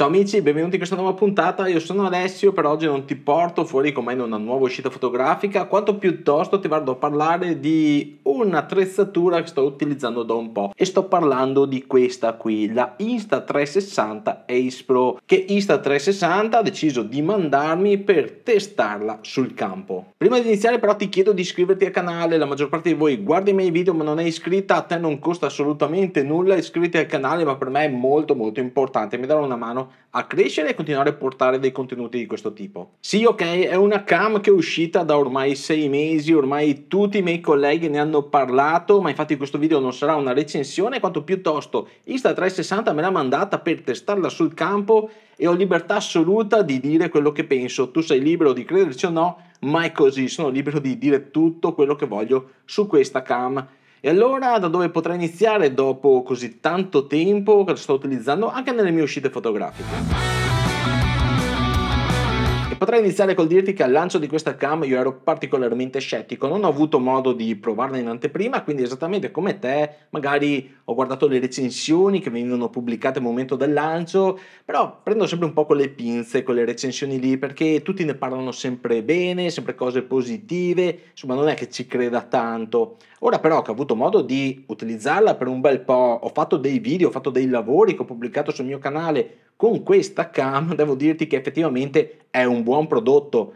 Ciao amici, benvenuti in questa nuova puntata. Io sono Alessio, per oggi non ti porto fuori con me in una nuova uscita fotografica, quanto piuttosto ti vado a parlare di un'attrezzatura che sto utilizzando da un po', e sto parlando di questa qui, la Insta360 Ace Pro, che Insta360 ha deciso di mandarmi per testarla sul campo. Prima di iniziare però ti chiedo di iscriverti al canale, la maggior parte di voi guarda i miei video ma non è iscritta, a te non costa assolutamente nulla, iscriviti al canale, ma per me è molto importante, mi darà una mano a crescere e continuare a portare dei contenuti di questo tipo. Sì, ok, è una cam che è uscita da ormai 6 mesi, ormai tutti i miei colleghi ne hanno parlato, ma infatti questo video non sarà una recensione quanto piuttosto Insta360 me l'ha mandata per testarla sul campo e ho libertà assoluta di dire quello che penso. Tu sei libero di crederci o no, ma è così, sono libero di dire tutto quello che voglio su questa cam. E allora da dove potrei iniziare dopo così tanto tempo che lo sto utilizzando anche nelle mie uscite fotografiche? Potrei iniziare col dirti che al lancio di questa cam io ero particolarmente scettico, non ho avuto modo di provarla in anteprima, quindi esattamente come te magari ho guardato le recensioni che venivano pubblicate al momento del lancio, però prendo sempre un po' con le pinze quelle recensioni lì, perché tutti ne parlano sempre bene, sempre cose positive, insomma non è che ci creda tanto. Ora però che ho avuto modo di utilizzarla per un bel po', ho fatto dei video, ho fatto dei lavori che ho pubblicato sul mio canale con questa cam, devo dirti che effettivamente è un buon prodotto,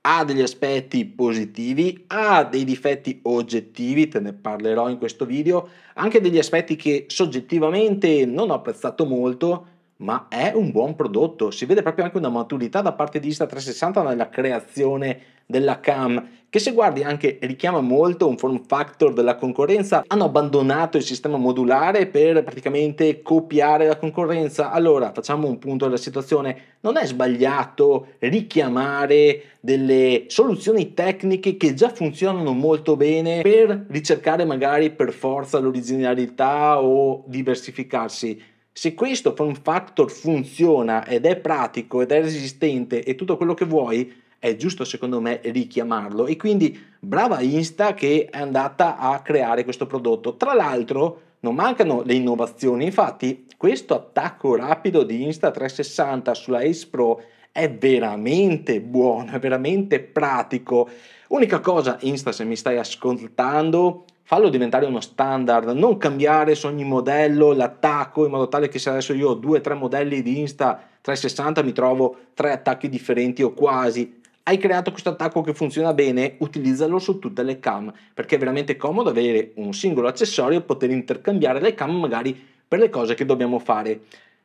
ha degli aspetti positivi, ha dei difetti oggettivi, te ne parlerò in questo video, anche degli aspetti che soggettivamente non ho apprezzato molto, ma è un buon prodotto. Si vede proprio anche una maturità da parte di Insta360 nella creazione della cam, che se guardi anche richiama molto un form factor della concorrenza. Hanno abbandonato il sistema modulare per praticamente copiare la concorrenza. Allora facciamo un punto della situazione, non è sbagliato richiamare delle soluzioni tecniche che già funzionano molto bene per ricercare magari per forza l'originalità o diversificarsi. Se questo form factor funziona ed è pratico ed è resistente e tutto quello che vuoi, è giusto secondo me richiamarlo, e quindi brava Insta che è andata a creare questo prodotto. Tra l'altro non mancano le innovazioni, infatti questo attacco rapido di Insta360 sulla Ace Pro è veramente buono, è veramente pratico. Unica cosa Insta, se mi stai ascoltando, fallo diventare uno standard, non cambiare su ogni modello l'attacco, in modo tale che se adesso io ho 2-3 modelli di Insta360 mi trovo 3 attacchi differenti o quasi. Hai creato questo attacco che funziona bene, utilizzalo su tutte le cam, perché è veramente comodo avere un singolo accessorio e poter intercambiare le cam magari per le cose che dobbiamo fare.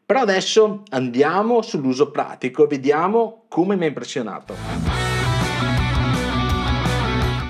Però adesso andiamo sull'uso pratico e vediamo come mi ha impressionato.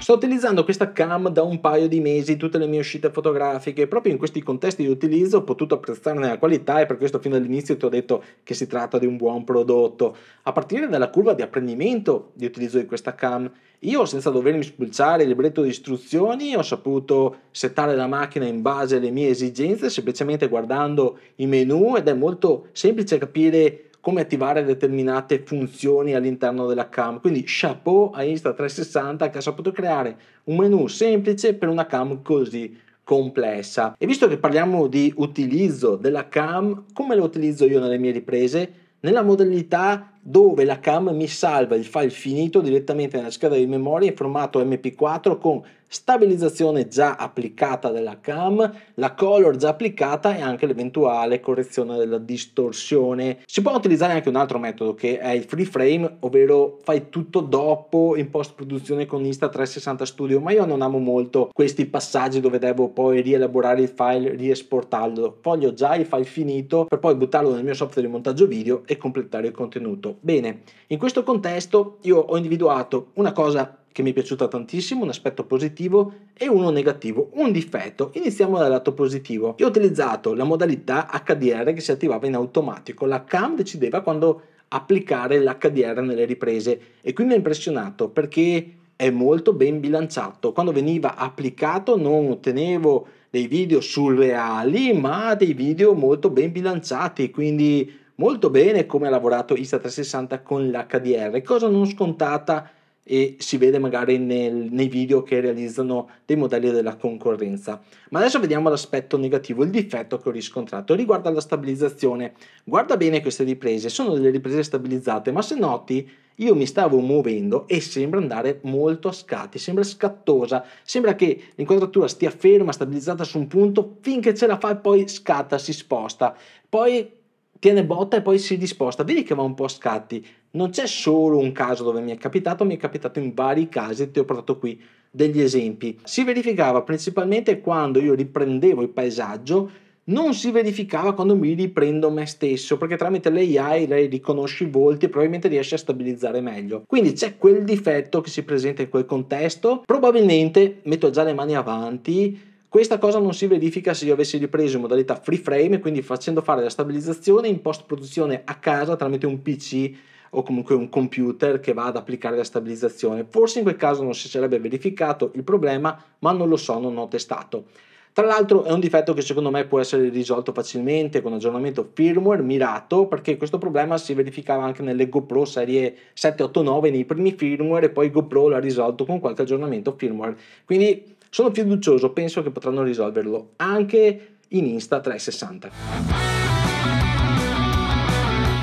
Sto utilizzando questa cam da un paio di mesi, tutte le mie uscite fotografiche, proprio in questi contesti di utilizzo ho potuto apprezzarne la qualità, e per questo fin dall'inizio ti ho detto che si tratta di un buon prodotto. A partire dalla curva di apprendimento di utilizzo di questa cam, io senza dovermi spulciare il libretto di istruzioni ho saputo settare la macchina in base alle mie esigenze, semplicemente guardando i menu, ed è molto semplice capire come attivare determinate funzioni all'interno della cam. Quindi chapeau a Insta360 che ha saputo creare un menu semplice per una cam così complessa. E visto che parliamo di utilizzo della cam, come lo utilizzo io nelle mie riprese? Nella modalità dove la cam mi salva il file finito direttamente nella scheda di memoria in formato MP4 con stabilizzazione già applicata della cam, la color già applicata e anche l'eventuale correzione della distorsione. Si può utilizzare anche un altro metodo che è il free frame, ovvero fai tutto dopo in post produzione con Insta360 Studio, ma io non amo molto questi passaggi dove devo poi rielaborare il file, riesportarlo. Voglio già il file finito per poi buttarlo nel mio software di montaggio video e completare il contenuto. Bene, in questo contesto io ho individuato una cosa che mi è piaciuta tantissimo, un aspetto positivo e uno negativo, un difetto. Iniziamo dal lato positivo. Io ho utilizzato la modalità HDR che si attivava in automatico, la cam decideva quando applicare l'HDR nelle riprese, e qui mi ha impressionato perché è molto ben bilanciato. Quando veniva applicato non ottenevo dei video surreali, ma dei video molto ben bilanciati, quindi molto bene come ha lavorato Insta360 con l'HDR, cosa non scontata e si vede magari nei video che realizzano dei modelli della concorrenza. Ma adesso vediamo l'aspetto negativo, il difetto che ho riscontrato riguarda la stabilizzazione. Guarda bene queste riprese, sono delle riprese stabilizzate, ma se noti io mi stavo muovendo e sembra andare molto a scatti, sembra scattosa, sembra che l'inquadratura stia ferma, stabilizzata su un punto finché ce la fa e poi scatta, si sposta, poi tiene botta e poi si disposta, vedi che va un po' a scatti. Non c'è solo un caso dove mi è capitato in vari casi, ti ho portato qui degli esempi. Si verificava principalmente quando io riprendevo il paesaggio, non si verificava quando mi riprendo me stesso, perché tramite l'AI lei riconosce i volti e probabilmente riesce a stabilizzare meglio. Quindi c'è quel difetto che si presenta in quel contesto, probabilmente metto già le mani avanti. Questa cosa non si verifica se io avessi ripreso in modalità free frame, quindi facendo fare la stabilizzazione in post produzione a casa tramite un PC o comunque un computer che va ad applicare la stabilizzazione. Forse in quel caso non si sarebbe verificato il problema, ma non lo so, non ho testato. Tra l'altro è un difetto che secondo me può essere risolto facilmente con aggiornamento firmware mirato, perché questo problema si verificava anche nelle GoPro serie 7, 8, 9 nei primi firmware e poi GoPro l'ha risolto con qualche aggiornamento firmware. Quindi sono fiducioso, penso che potranno risolverlo anche in Insta360.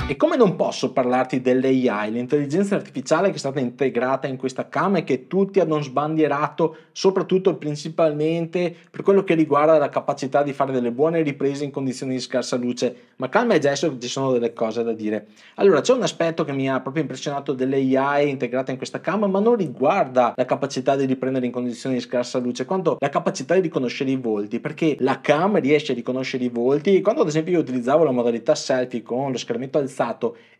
E come non posso parlarti dell'AI, l'intelligenza artificiale che è stata integrata in questa cam e che tutti hanno sbandierato, soprattutto e principalmente per quello che riguarda la capacità di fare delle buone riprese in condizioni di scarsa luce. Ma calma e gesso, ci sono delle cose da dire. Allora, c'è un aspetto che mi ha proprio impressionato dell'AI integrata in questa cam, ma non riguarda la capacità di riprendere in condizioni di scarsa luce, quanto la capacità di riconoscere i volti, perché la cam riesce a riconoscere i volti. Quando ad esempio io utilizzavo la modalità selfie con lo schermetto alzato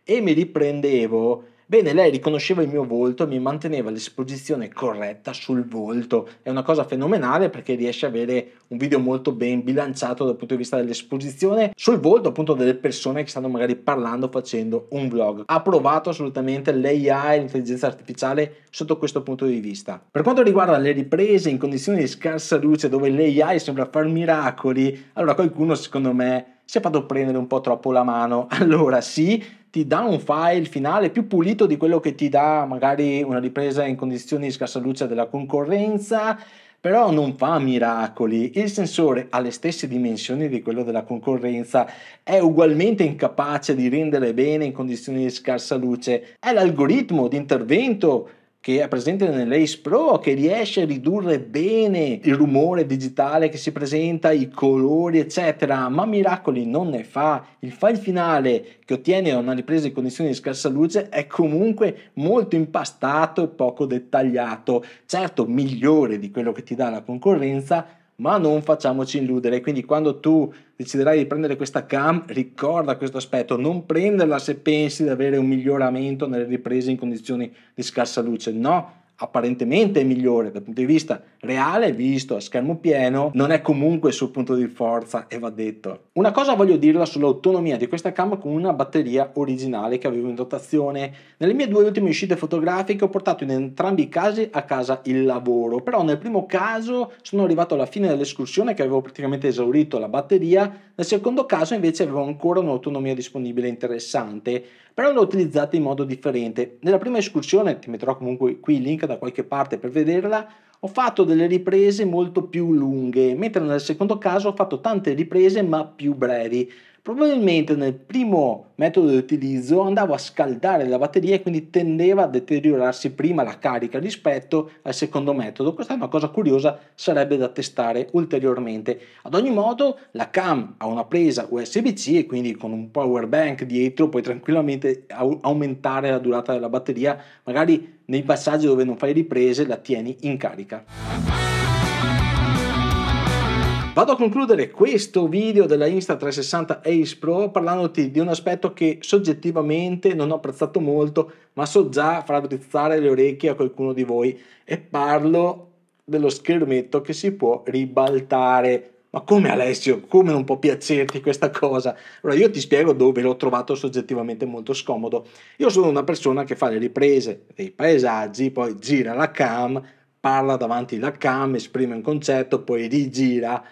e mi riprendevo, bene, lei riconosceva il mio volto e mi manteneva l'esposizione corretta sul volto. È una cosa fenomenale perché riesce ad avere un video molto ben bilanciato dal punto di vista dell'esposizione sul volto appunto delle persone che stanno magari parlando, facendo un vlog. Ha provato assolutamente l'AI, l'intelligenza artificiale, sotto questo punto di vista. Per quanto riguarda le riprese in condizioni di scarsa luce dove l'AI sembra far miracoli, allora qualcuno secondo me si è fatto prendere un po' troppo la mano. Allora sì, ti dà un file finale più pulito di quello che ti dà magari una ripresa in condizioni di scarsa luce della concorrenza, però non fa miracoli. Il sensore ha le stesse dimensioni di quello della concorrenza, è ugualmente incapace di rendere bene in condizioni di scarsa luce. È l'algoritmo di intervento che è presente nell'Ace Pro che riesce a ridurre bene il rumore digitale che si presenta, i colori eccetera, ma miracoli non ne fa. Il file finale che ottiene una ripresa in condizioni di scarsa luce è comunque molto impastato e poco dettagliato, certo migliore di quello che ti dà la concorrenza, ma non facciamoci illudere. Quindi quando tu deciderai di prendere questa cam, ricorda questo aspetto, non prenderla se pensi di avere un miglioramento nelle riprese in condizioni di scarsa luce, no, apparentemente è migliore dal punto di vista reale, visto a schermo pieno, non è comunque il suo punto di forza e va detto. Una cosa voglio dirla sull'autonomia di questa cam con una batteria originale che avevo in dotazione. Nelle mie due ultime uscite fotografiche ho portato in entrambi i casi a casa il lavoro, però nel primo caso sono arrivato alla fine dell'escursione che avevo praticamente esaurito la batteria, nel secondo caso invece avevo ancora un'autonomia disponibile interessante, però l'ho utilizzata in modo differente. Nella prima escursione, ti metterò comunque qui il link da qualche parte per vederla, ho fatto delle riprese molto più lunghe, mentre nel secondo caso ho fatto tante riprese ma più brevi. Probabilmente nel primo metodo di utilizzo andavo a scaldare la batteria e quindi tendeva a deteriorarsi prima la carica rispetto al secondo metodo. Questa è una cosa curiosa, sarebbe da testare ulteriormente. Ad ogni modo la cam ha una presa USB-C e quindi con un power bank dietro puoi tranquillamente aumentare la durata della batteria, magari nei passaggi dove non fai riprese la tieni in carica. Vado a concludere questo video della Insta360 Ace Pro parlandoti di un aspetto che soggettivamente non ho apprezzato molto, ma so già farà drizzare le orecchie a qualcuno di voi, e parlo dello schermetto che si può ribaltare. Ma come Alessio, come non può piacerti questa cosa? Allora io ti spiego dove l'ho trovato soggettivamente molto scomodo. Io sono una persona che fa le riprese dei paesaggi, poi gira la cam, parla davanti alla cam, esprime un concetto, poi rigira.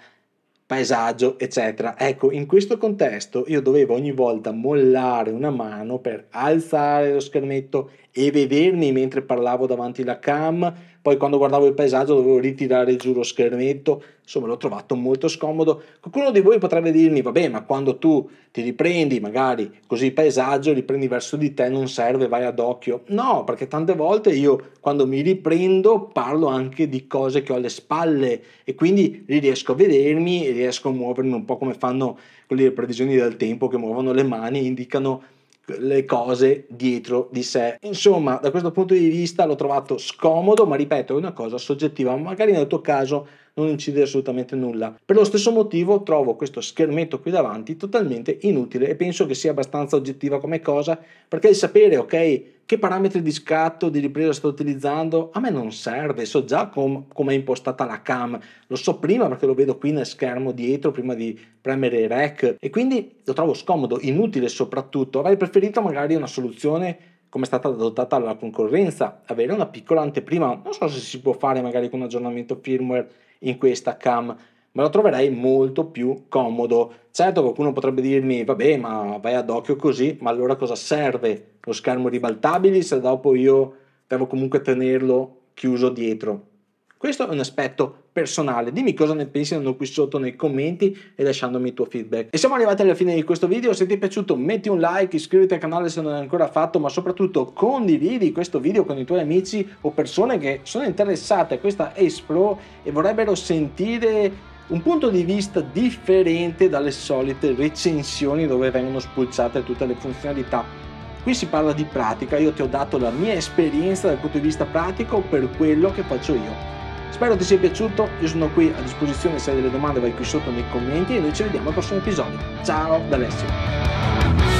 paesaggio, eccetera. Ecco, in questo contesto io dovevo ogni volta mollare una mano per alzare lo schermetto e vedermi mentre parlavo davanti alla cam, poi quando guardavo il paesaggio dovevo ritirare giù lo schermetto. Insomma, l'ho trovato molto scomodo. Qualcuno di voi potrebbe dirmi: vabbè, ma quando tu ti riprendi magari così il paesaggio, riprendi verso di te, non serve, vai ad occhio. No, perché tante volte io quando mi riprendo parlo anche di cose che ho alle spalle e quindi riesco a vedermi e riesco a muovermi un po' come fanno le previsioni del tempo, che muovono le mani e indicano le cose dietro di sé. Insomma, da questo punto di vista l'ho trovato scomodo, ma ripeto, è una cosa soggettiva, magari nel tuo caso non incide assolutamente nulla. Per lo stesso motivo trovo questo schermetto qui davanti totalmente inutile e penso che sia abbastanza oggettiva come cosa, perché il sapere, ok, che parametri di scatto, di ripresa sto utilizzando, a me non serve. So già come è impostata la cam, lo so prima perché lo vedo qui nel schermo dietro prima di premere REC, e quindi lo trovo scomodo, inutile soprattutto. Avrei preferito magari una soluzione come è stata adottata dalla concorrenza, avere una piccola anteprima. Non so se si può fare magari con un aggiornamento firmware in questa cam, ma lo troverei molto più comodo. Certo, qualcuno potrebbe dirmi: vabbè, ma vai ad occhio così, ma allora cosa serve lo schermo ribaltabile se dopo io devo comunque tenerlo chiuso dietro? Questo è un aspetto personale. Dimmi cosa ne pensi qui sotto nei commenti e lasciandomi il tuo feedback. E siamo arrivati alla fine di questo video. Se ti è piaciuto metti un like, iscriviti al canale se non l'hai ancora fatto, ma soprattutto condividi questo video con i tuoi amici o persone che sono interessate a questa Ace Pro e vorrebbero sentire un punto di vista differente dalle solite recensioni dove vengono spulciate tutte le funzionalità. Qui si parla di pratica, io ti ho dato la mia esperienza dal punto di vista pratico per quello che faccio io. Spero ti sia piaciuto, io sono qui a disposizione, se hai delle domande vai qui sotto nei commenti e noi ci vediamo al prossimo episodio. Ciao da Alessio!